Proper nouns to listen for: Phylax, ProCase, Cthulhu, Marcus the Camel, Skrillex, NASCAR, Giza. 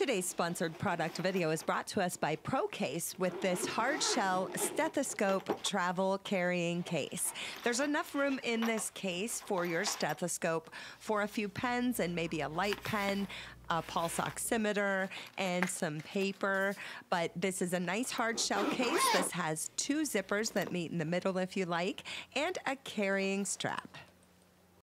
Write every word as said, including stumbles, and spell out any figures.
Today's sponsored product video is brought to us by ProCase with this hard shell stethoscope travel carrying case. There's enough room in this case for your stethoscope, for a few pens and maybe a light pen, a pulse oximeter, and some paper. But this is a nice hard shell case. This has two zippers that meet in the middle if you like, and a carrying strap.